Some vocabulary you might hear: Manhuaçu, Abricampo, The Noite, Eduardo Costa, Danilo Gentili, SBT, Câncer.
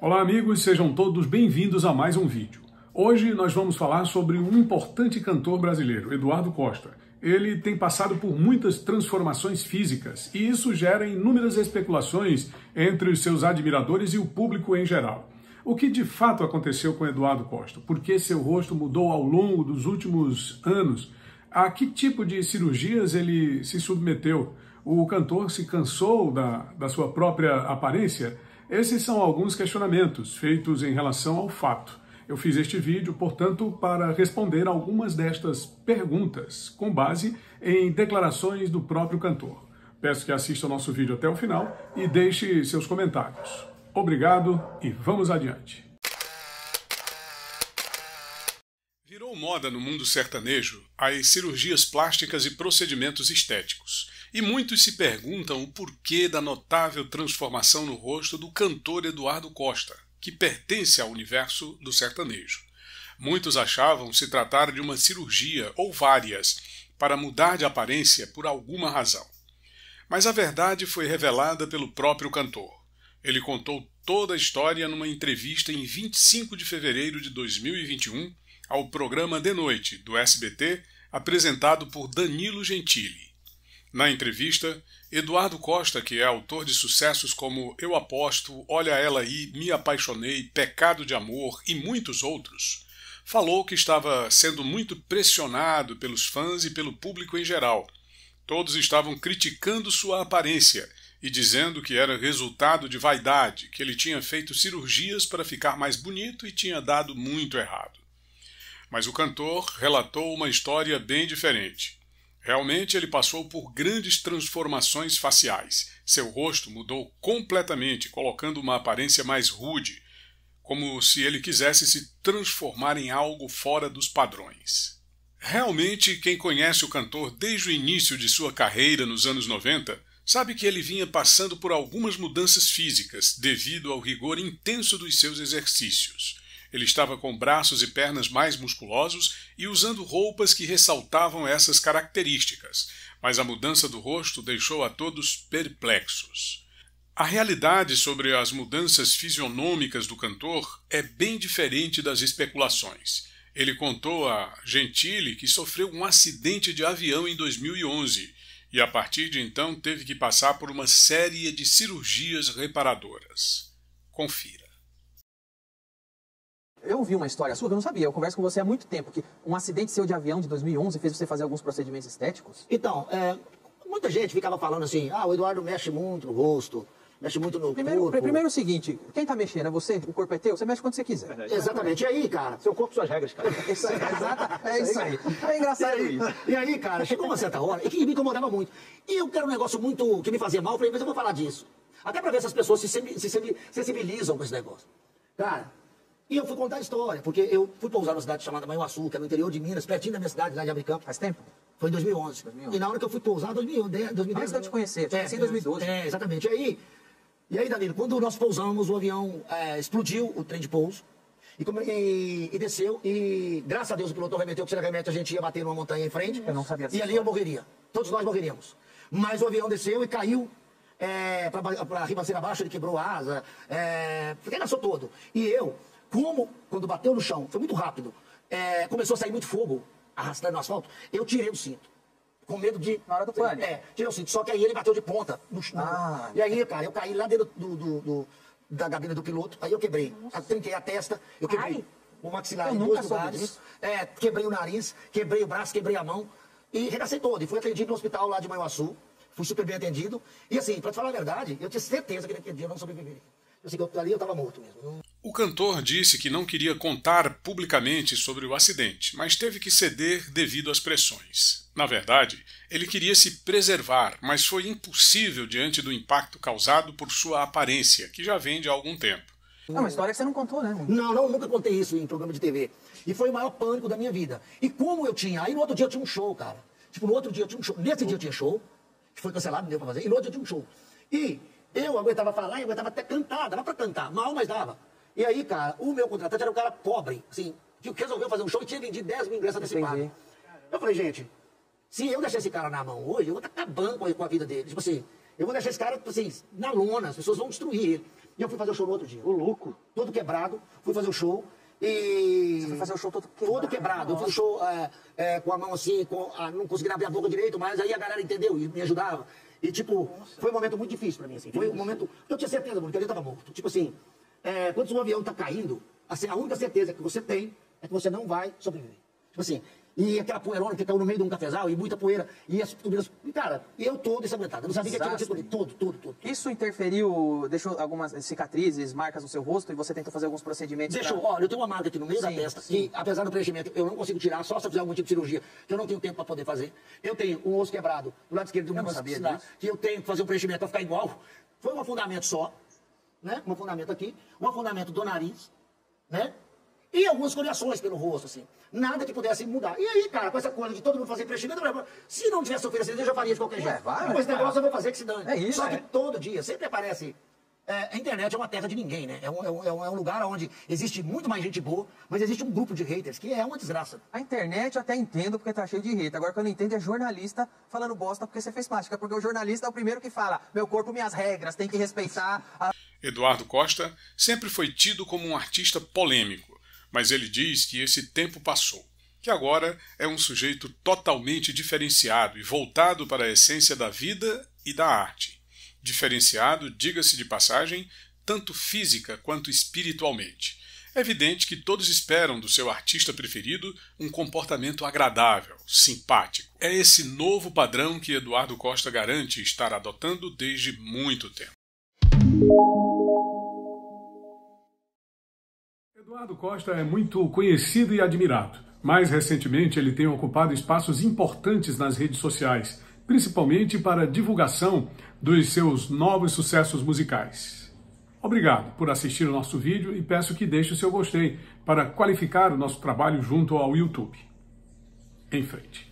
Olá amigos, sejam todos bem-vindos a mais um vídeo. Hoje nós vamos falar sobre um importante cantor brasileiro, Eduardo Costa. Ele tem passado por muitas transformações físicas e isso gera inúmeras especulações entre os seus admiradores e o público em geral. O que de fato aconteceu com Eduardo Costa? Por que seu rosto mudou ao longo dos últimos anos? A que tipo de cirurgias ele se submeteu? O cantor se cansou da sua própria aparência? Esses são alguns questionamentos feitos em relação ao fato. Eu fiz este vídeo, portanto, para responder algumas destas perguntas, com base em declarações do próprio cantor. Peço que assista ao nosso vídeo até o final e deixe seus comentários. Obrigado e vamos adiante. Virou moda no mundo sertanejo as cirurgias plásticas e procedimentos estéticos. E muitos se perguntam o porquê da notável transformação no rosto do cantor Eduardo Costa, que pertence ao universo do sertanejo. Muitos achavam se tratar de uma cirurgia, ou várias, para mudar de aparência por alguma razão. Mas a verdade foi revelada pelo próprio cantor. Ele contou toda a história numa entrevista em 25 de fevereiro de 2021 ao programa The Noite, do SBT, apresentado por Danilo Gentili. Na entrevista, Eduardo Costa, que é autor de sucessos como Eu Aposto, Olha Ela Aí, Me Apaixonei, Pecado de Amor e muitos outros, falou que estava sendo muito pressionado pelos fãs e pelo público em geral. Todos estavam criticando sua aparência e dizendo que era resultado de vaidade, que ele tinha feito cirurgias para ficar mais bonito e tinha dado muito errado. Mas o cantor relatou uma história bem diferente. Realmente, ele passou por grandes transformações faciais. Seu rosto mudou completamente, colocando uma aparência mais rude, como se ele quisesse se transformar em algo fora dos padrões. Realmente, quem conhece o cantor desde o início de sua carreira nos anos 90, sabe que ele vinha passando por algumas mudanças físicas devido ao rigor intenso dos seus exercícios. Ele estava com braços e pernas mais musculosos e usando roupas que ressaltavam essas características, mas a mudança do rosto deixou a todos perplexos. A realidade sobre as mudanças fisionômicas do cantor é bem diferente das especulações. Ele contou a Gentili que sofreu um acidente de avião em 2011 e, a partir de então, teve que passar por uma série de cirurgias reparadoras. Confira. Eu ouvi uma história sua que eu não sabia, eu converso com você há muito tempo, que um acidente seu de avião de 2011 fez você fazer alguns procedimentos estéticos? Então, muita gente ficava falando assim, ah, o Eduardo mexe muito no rosto, mexe muito no corpo. Primeiro é o seguinte, quem tá mexendo é você, o corpo é teu, você mexe quando você quiser. Exatamente, e aí, cara? Seu corpo, suas regras, cara. Isso aí, é isso aí. É engraçado isso. E aí, cara, chegou uma certa hora, e que me incomodava muito. E eu quero um negócio muito que me fazia mal, eu falei, mas eu vou falar disso. Até pra ver se as pessoas se sensibilizam com esse negócio. Cara... E eu fui contar a história, porque eu fui pousar numa cidade chamada Manhuaçu, que é no interior de Minas, pertinho da minha cidade, lá de Abricampo. Faz tempo? Foi em 2011. 2011. E na hora que eu fui pousar, 2010... Antes de eu te conhecer, eu te conheci em 2012. É, exatamente. E aí, Danilo, quando nós pousamos, o avião explodiu, o trem de pouso, e desceu, e graças a Deus o piloto remeteu, porque sinceramente a gente ia bater numa montanha em frente. Eu não sabia disso. E ali eu morreria. Todos nós morreríamos. Mas o avião desceu e caiu... Pra ribanceira abaixo, ele quebrou a asa, regaçou todo. E eu... quando bateu no chão, foi muito rápido, começou a sair muito fogo, arrastando no asfalto, eu tirei o cinto, com medo de... Na hora do pânico? Tirei o cinto, só que aí ele bateu de ponta no chão. Ah, e aí, cara, eu caí lá dentro da gabina do piloto, aí eu quebrei, trinquei a testa, eu quebrei o maxilar em dois lugares, quebrei o nariz, quebrei o braço, quebrei a mão, e regacei todo, e fui atendido no hospital lá de Manhuaçu, fui super bem atendido, e assim, pra te falar a verdade, eu tinha certeza que naquele dia eu não sobreviveria. Ali eu estava morto mesmo. O cantor disse que não queria contar publicamente sobre o acidente, mas teve que ceder devido às pressões. Na verdade, ele queria se preservar, mas foi impossível diante do impacto causado por sua aparência, que já vem de algum tempo. É uma história que você não contou, né? Não, nunca contei isso em programa de TV. E foi o maior pânico da minha vida. E como eu tinha... Aí no outro dia eu tinha um show, cara. Tipo, no outro dia eu tinha um show. Nesse dia eu tinha show, que foi cancelado, não deu pra fazer. E no outro dia eu tinha um show. E... eu aguentava falar e aguentava até cantar, dava pra cantar, mal, mas dava. E aí, cara, o meu contratante era um cara pobre, assim, que resolveu fazer um show e tinha vendido 10 mil ingressos antecipados. Eu falei, gente, se eu deixar esse cara na mão hoje, eu vou estar acabando com a vida dele. Tipo assim, eu vou deixar esse cara, tipo assim, na lona, as pessoas vão destruir ele. E eu fui fazer o show no outro dia. Ô, louco. Todo quebrado, fui fazer o show. E... Você foi fazer o show todo quebrado? Todo quebrado. Nossa. Eu fiz o show com a mão assim, não consegui abrir a boca direito, mas aí a galera entendeu e me ajudava. E tipo, nossa, foi um momento muito difícil pra mim, assim. Foi um momento... Eu tinha certeza, mano, que ali eu tava morto. Tipo assim, quando o avião tá caindo, assim, a única certeza que você tem é que você não vai sobreviver. Tipo assim, e aquela poeirona que caiu no meio de um cafezal, e muita poeira, e as tubinas... Cara, eu todo desaguentado. Eu não sabia que tinha acontecido comigo. Todo. Isso interferiu, deixou algumas cicatrizes, marcas no seu rosto, e você tentou fazer alguns procedimentos? Deixou. Olha, eu tenho uma marca aqui no meio da testa, que apesar do preenchimento, eu não consigo tirar, só se eu fizer algum tipo de cirurgia, que eu não tenho tempo pra poder fazer. Eu tenho um osso quebrado do lado esquerdo do meu rosto, que eu tenho que fazer um preenchimento pra ficar igual. Foi um afundamento só, né? Um afundamento aqui, um afundamento do nariz, né? E algumas coriações pelo rosto, assim. Nada que pudesse mudar. E aí, cara, com essa coisa de todo mundo fazer preenchimento, se não tivesse oferecido, eu já faria de qualquer jeito. Com esse negócio eu vou fazer que se dane. É isso, só que todo dia, sempre aparece... a internet é uma terra de ninguém, né? É um lugar onde existe muito mais gente boa, mas existe um grupo de haters, que é uma desgraça. A internet eu até entendo porque tá cheio de hater. Agora, que eu não entendo é jornalista falando bosta porque você fez plástica. Porque o jornalista é o primeiro que fala, meu corpo, minhas regras, tem que respeitar... A... Eduardo Costa sempre foi tido como um artista polêmico. Mas ele diz que esse tempo passou, que agora é um sujeito totalmente diferenciado e voltado para a essência da vida e da arte. Diferenciado, diga-se de passagem, tanto física quanto espiritualmente. É evidente que todos esperam do seu artista preferido um comportamento agradável, simpático. É esse novo padrão que Eduardo Costa garante estar adotando desde muito tempo. Eduardo Costa é muito conhecido e admirado. Mais recentemente, ele tem ocupado espaços importantes nas redes sociais, principalmente para a divulgação dos seus novos sucessos musicais. Obrigado por assistir o nosso vídeo e peço que deixe o seu gostei para qualificar o nosso trabalho junto ao YouTube. Em frente.